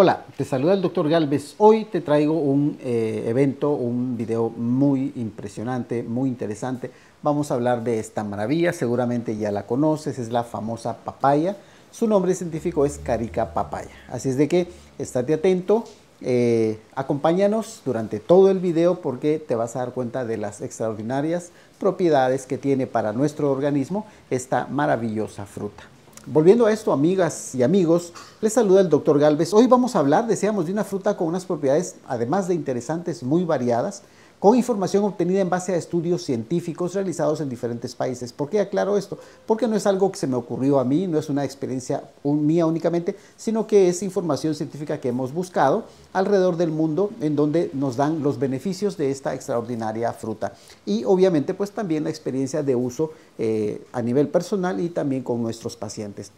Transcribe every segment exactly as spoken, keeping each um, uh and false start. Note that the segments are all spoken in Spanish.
Hola, te saluda el doctor Galvez. Hoy te traigo un eh, evento, un video muy impresionante, muy interesante. Vamos a hablar de esta maravilla, seguramente ya la conoces, es la famosa papaya. Su nombre científico es Carica papaya. Así es de que estate atento, eh, acompáñanos durante todo el video porque te vas a dar cuenta de las extraordinarias propiedades que tiene para nuestro organismo esta maravillosa fruta. Volviendo a esto, amigas y amigos, les saluda el doctor Galvez. Hoy vamos a hablar, deseamos, de una fruta con unas propiedades, además de interesantes, muy variadas, con información obtenida en base a estudios científicos realizados en diferentes países. ¿Por qué aclaro esto? Porque no es algo que se me ocurrió a mí, no es una experiencia mía únicamente, sino que es información científica que hemos buscado alrededor del mundo, en donde nos dan los beneficios de esta extraordinaria fruta. Y obviamente, pues también la experiencia de uso eh, a nivel personal y también con nuestros pacientes.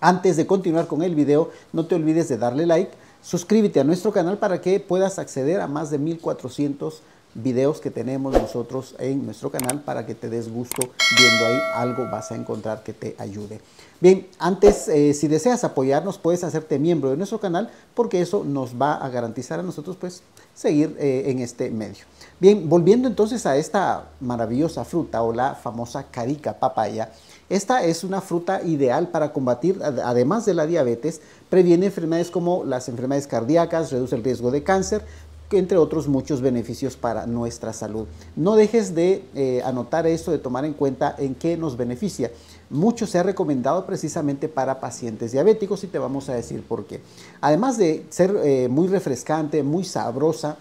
Antes de continuar con el video, no te olvides de darle like, suscríbete a nuestro canal para que puedas acceder a más de mil cuatrocientos videos que tenemos nosotros en nuestro canal para que te des gusto viendo ahí. Algo vas a encontrar que te ayude. Bien, antes, eh, si deseas apoyarnos, puedes hacerte miembro de nuestro canal porque eso nos va a garantizar a nosotros pues seguir eh, en este medio. Bien, volviendo entonces a esta maravillosa fruta o la famosa Carica papaya. Esta es una fruta ideal para combatir, además de la diabetes, previene enfermedades como las enfermedades cardíacas, reduce el riesgo de cáncer, entre otros muchos beneficios para nuestra salud. No dejes de eh, anotar esto, de tomar en cuenta en qué nos beneficia. Mucho se ha recomendado precisamente para pacientes diabéticos y te vamos a decir por qué. Además de ser eh, muy refrescante, muy sabrosa,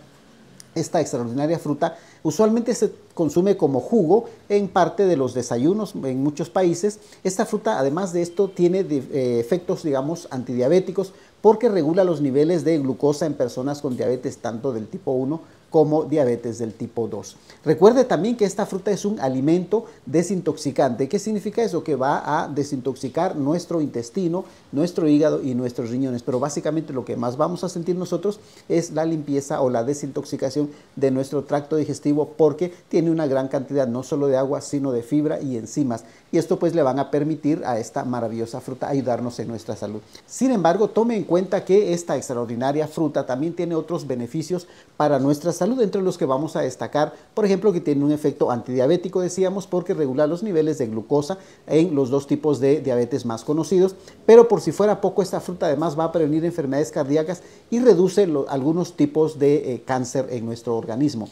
esta extraordinaria fruta usualmente se consume como jugo en parte de los desayunos en muchos países. Esta fruta, además de esto, tiene eh, efectos, digamos, antidiabéticos, porque regula los niveles de glucosa en personas con diabetes tanto del tipo uno como diabetes del tipo dos. Recuerde también que esta fruta es un alimento desintoxicante. ¿Qué significa eso? Que va a desintoxicar nuestro intestino, nuestro hígado y nuestros riñones. Pero básicamente lo que más vamos a sentir nosotros es la limpieza o la desintoxicación de nuestro tracto digestivo porque tiene una gran cantidad no solo de agua, sino de fibra y enzimas. Y esto pues le van a permitir a esta maravillosa fruta ayudarnos en nuestra salud. Sin embargo, tome en cuenta cuenta que esta extraordinaria fruta también tiene otros beneficios para nuestra salud, entre los que vamos a destacar, por ejemplo, que tiene un efecto antidiabético, decíamos, porque regula los niveles de glucosa en los dos tipos de diabetes más conocidos, pero por si fuera poco, esta fruta además va a prevenir enfermedades cardíacas y reduce lo, algunos tipos de eh, cáncer en nuestro organismo.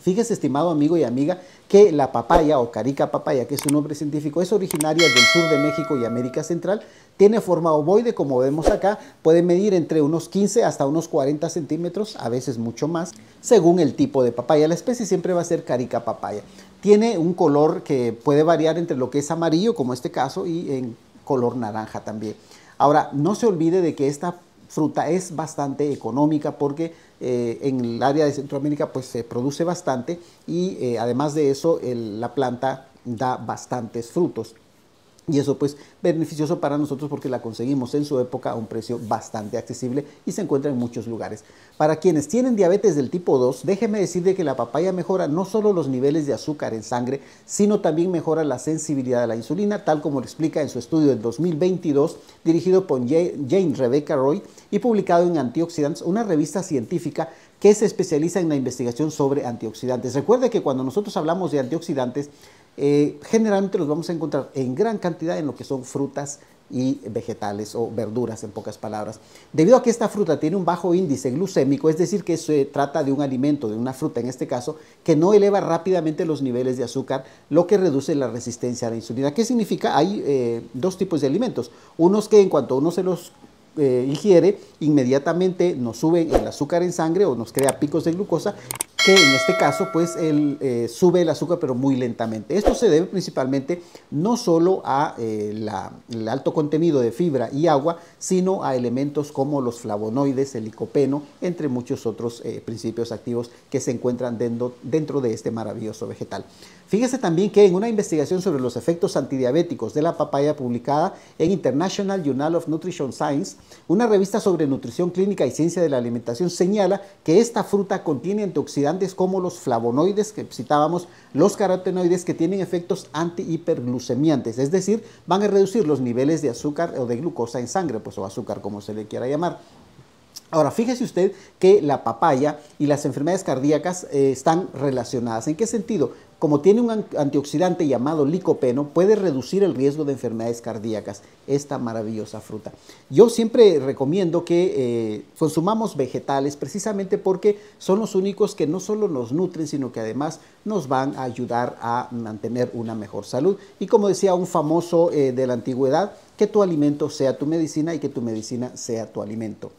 Fíjese, estimado amigo y amiga, que la papaya o Carica papaya, que es su nombre científico, es originaria del sur de México y América Central. Tiene forma ovoide, como vemos acá, puede medir entre unos quince hasta unos cuarenta centímetros, a veces mucho más, según el tipo de papaya. La especie siempre va a ser Carica papaya. Tiene un color que puede variar entre lo que es amarillo, como este caso, y en color naranja también. Ahora, no se olvide de que esta fruta es bastante económica porque eh, en el área de Centroamérica pues se produce bastante y eh, además de eso el, la planta da bastantes frutos. Y eso pues beneficioso para nosotros porque la conseguimos en su época a un precio bastante accesible y se encuentra en muchos lugares. Para quienes tienen diabetes del tipo dos, déjeme decirle que la papaya mejora no solo los niveles de azúcar en sangre, sino también mejora la sensibilidad a la insulina, tal como lo explica en su estudio del dos mil veintidós, dirigido por Jane Rebecca Roy y publicado en Antioxidants, una revista científica que se especializa en la investigación sobre antioxidantes. Recuerde que cuando nosotros hablamos de antioxidantes, Eh, generalmente los vamos a encontrar en gran cantidad en lo que son frutas y vegetales o verduras, en pocas palabras. Debido a que esta fruta tiene un bajo índice glucémico, es decir, que se trata de un alimento, de una fruta en este caso, que no eleva rápidamente los niveles de azúcar, lo que reduce la resistencia a la insulina. ¿Qué significa? Hay eh, dos tipos de alimentos. Unos que en cuanto uno se los eh, ingiere, inmediatamente nos suben el azúcar en sangre o nos crea picos de glucosa, que en este caso pues él, eh, sube el azúcar pero muy lentamente. Esto se debe principalmente no solo a eh, la, el alto contenido de fibra y agua, sino a elementos como los flavonoides, el licopeno, entre muchos otros eh, principios activos que se encuentran dentro, dentro de este maravilloso vegetal. Fíjese también que en una investigación sobre los efectos antidiabéticos de la papaya publicada en International Journal of Nutrition Science, una revista sobre nutrición clínica y ciencia de la alimentación, señala que esta fruta contiene antioxidantes como los flavonoides que citábamos, los carotenoides, que tienen efectos antihiperglucemiantes, es decir, van a reducir los niveles de azúcar o de glucosa en sangre, pues, o azúcar como se le quiera llamar. Ahora, fíjese usted que la papaya y las enfermedades cardíacas eh, están relacionadas. ¿En qué sentido? Como tiene un antioxidante llamado licopeno, puede reducir el riesgo de enfermedades cardíacas, esta maravillosa fruta. Yo siempre recomiendo que eh, consumamos vegetales precisamente porque son los únicos que no solo nos nutren, sino que además nos van a ayudar a mantener una mejor salud. Y como decía un famoso eh, de la antigüedad, que tu alimento sea tu medicina y que tu medicina sea tu alimento.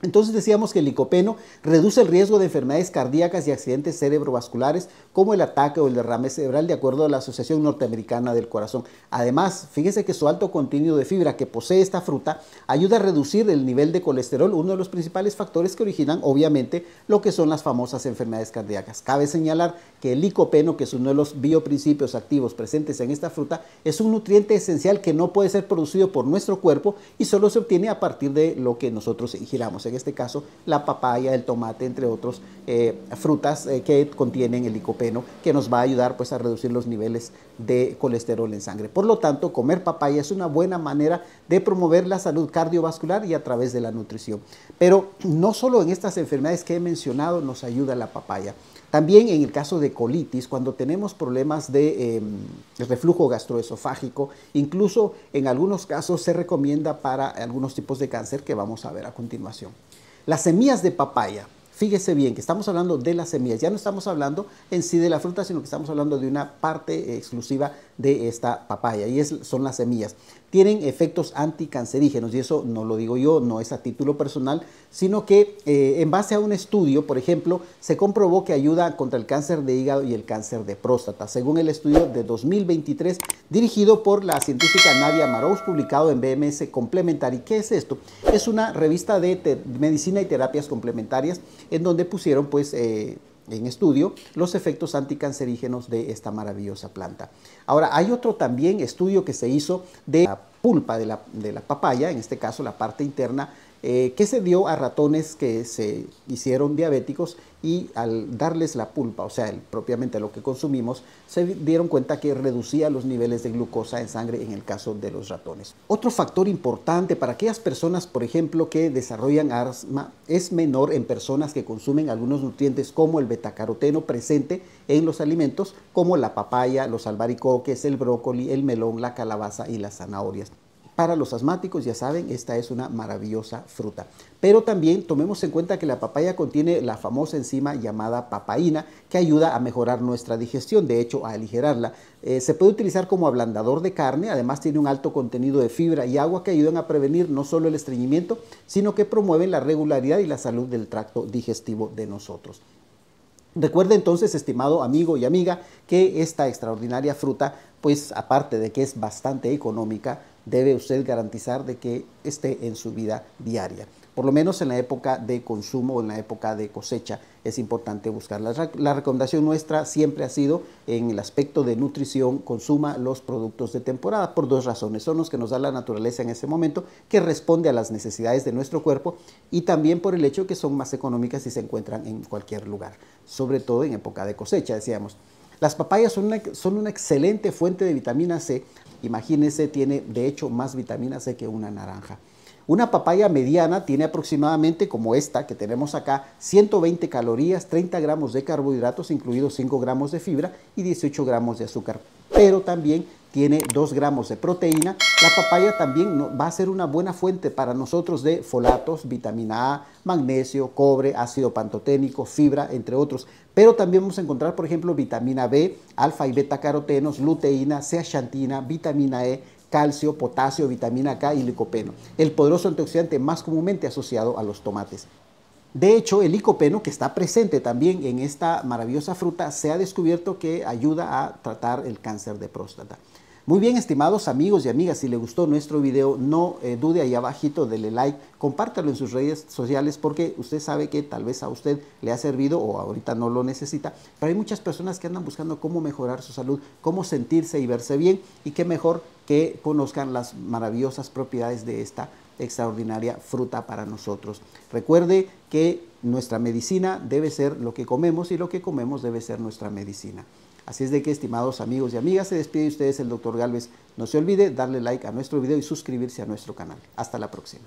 Entonces decíamos que el licopeno reduce el riesgo de enfermedades cardíacas y accidentes cerebrovasculares como el ataque o el derrame cerebral, de acuerdo a la Asociación Norteamericana del Corazón. Además, fíjese que su alto contenido de fibra que posee esta fruta ayuda a reducir el nivel de colesterol, uno de los principales factores que originan obviamente lo que son las famosas enfermedades cardíacas. Cabe señalar que el licopeno, que es uno de los bioprincipios activos presentes en esta fruta, es un nutriente esencial que no puede ser producido por nuestro cuerpo y solo se obtiene a partir de lo que nosotros ingiramos. En este caso, la papaya, el tomate, entre otros eh, frutas eh, que contienen el licopeno, que nos va a ayudar pues, a reducir los niveles de colesterol en sangre. Por lo tanto, comer papaya es una buena manera de promover la salud cardiovascular y a través de la nutrición. Pero no solo en estas enfermedades que he mencionado nos ayuda la papaya. También en el caso de colitis, cuando tenemos problemas de eh, reflujo gastroesofágico, incluso en algunos casos se recomienda para algunos tipos de cáncer que vamos a ver a continuación. Las semillas de papaya. Fíjese bien que estamos hablando de las semillas, ya no estamos hablando en sí de la fruta, sino que estamos hablando de una parte exclusiva de esta papaya, y es, son las semillas. Tienen efectos anticancerígenos, y eso no lo digo yo, no es a título personal, sino que eh, en base a un estudio, por ejemplo, se comprobó que ayuda contra el cáncer de hígado y el cáncer de próstata, según el estudio de dos mil veintitrés dirigido por la científica Nadia Marouz, publicado en B M S Complementary. ¿Qué es esto? Es una revista de medicina y terapias complementarias, en donde pusieron pues, eh, en estudio los efectos anticancerígenos de esta maravillosa planta. Ahora, hay otro también estudio que se hizo de la pulpa de la, de la papaya, en este caso la parte interna, eh, que se dio a ratones que se hicieron diabéticos y al darles la pulpa, o sea, el, propiamente lo que consumimos, se dieron cuenta que reducía los niveles de glucosa en sangre en el caso de los ratones. Otro factor importante para aquellas personas, por ejemplo, que desarrollan asma, es menor en personas que consumen algunos nutrientes como el betacaroteno presente en los alimentos, como la papaya, los albaricoques, el brócoli, el melón, la calabaza y las zanahorias. Para los asmáticos, ya saben, esta es una maravillosa fruta. Pero también tomemos en cuenta que la papaya contiene la famosa enzima llamada papaína, que ayuda a mejorar nuestra digestión, de hecho a aligerarla. Eh, se puede utilizar como ablandador de carne, además tiene un alto contenido de fibra y agua que ayudan a prevenir no solo el estreñimiento, sino que promueven la regularidad y la salud del tracto digestivo de nosotros. Recuerde entonces, estimado amigo y amiga, que esta extraordinaria fruta, pues aparte de que es bastante económica, debe usted garantizar de que esté en su vida diaria. Por lo menos en la época de consumo o en la época de cosecha es importante buscarla. La recomendación nuestra siempre ha sido en el aspecto de nutrición, consuma los productos de temporada por dos razones. Son los que nos da la naturaleza en ese momento, que responde a las necesidades de nuestro cuerpo, y también por el hecho que son más económicas y se encuentran en cualquier lugar, sobre todo en época de cosecha, decíamos. Las papayas son una, son una excelente fuente de vitamina C. Imagínense, tiene de hecho más vitamina C que una naranja. Una papaya mediana tiene aproximadamente, como esta que tenemos acá, ciento veinte calorías, treinta gramos de carbohidratos, incluidos cinco gramos de fibra y dieciocho gramos de azúcar. Pero también tiene dos gramos de proteína. La papaya también va a ser una buena fuente para nosotros de folatos, vitamina A, magnesio, cobre, ácido pantoténico, fibra, entre otros. Pero también vamos a encontrar, por ejemplo, vitamina B, alfa y beta carotenos, luteína, zeaxantina, vitamina E, calcio, potasio, vitamina K y licopeno, el poderoso antioxidante más comúnmente asociado a los tomates. De hecho, el licopeno, que está presente también en esta maravillosa fruta, se ha descubierto que ayuda a tratar el cáncer de próstata. Muy bien, estimados amigos y amigas, si les gustó nuestro video, no eh, dude ahí abajito, dele like, compártalo en sus redes sociales, porque usted sabe que tal vez a usted le ha servido o ahorita no lo necesita, pero hay muchas personas que andan buscando cómo mejorar su salud, cómo sentirse y verse bien, y qué mejor que conozcan las maravillosas propiedades de esta extraordinaria fruta para nosotros. Recuerde que nuestra medicina debe ser lo que comemos y lo que comemos debe ser nuestra medicina. Así es de que, estimados amigos y amigas, se despide de ustedes el doctor Galvez. No se olvide darle like a nuestro video y suscribirse a nuestro canal. Hasta la próxima.